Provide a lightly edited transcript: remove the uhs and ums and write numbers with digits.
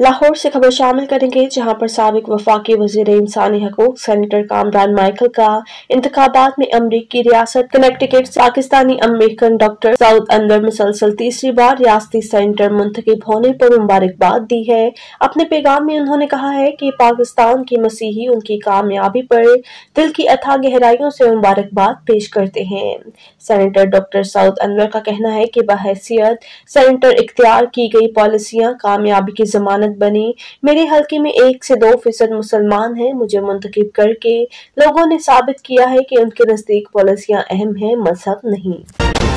लाहौर से खबर शामिल करेंगे जहां पर साबिक वफाकी वज़ीर इंसानी हकूक़ सेनेटर कामरान माइकल का इंतखाबात में अमरीकी रियासत Connecticut Pakistani American doctor Saud अंदर मुसलसल तीसरी बार रियासती सेनेटर मुंतखब होने पर मुबारकबाद दी है। अपने पैगाम में उन्होंने कहा है कि पाकिस्तान की मसीही उनकी कामयाबी पर दिल की अथाह गहराइयों से मुबारकबाद पेश करते हैं। सेनेटर डॉक्टर सऊद अंदर का कहना है कि बहैसियत सेनेटर इख्तियार की गई पॉलिसियाँ कामयाबी की जमानत बनी। मेरे हल्के में 1 से 2% मुसलमान हैं। मुझे मुंतखब करके लोगों ने साबित किया है कि उनके नजदीक पॉलिसियां अहम हैं, मजहब नहीं।